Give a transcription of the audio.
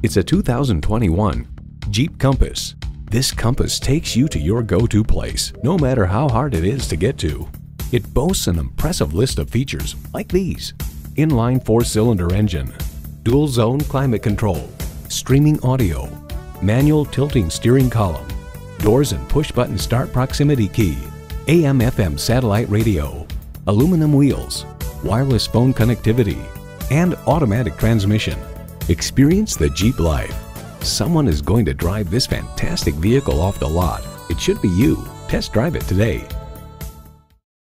It's a 2021 Jeep Compass. This Compass takes you to your go-to place, no matter how hard it is to get to. It boasts an impressive list of features like these: inline 4-cylinder engine, dual zone climate control, streaming audio, manual tilting steering column, doors and push button start proximity key, AM/FM satellite radio, aluminum wheels, wireless phone connectivity, and automatic transmission. Experience the Jeep life. Someone is going to drive this fantastic vehicle off the lot. It should be you. Test drive it today.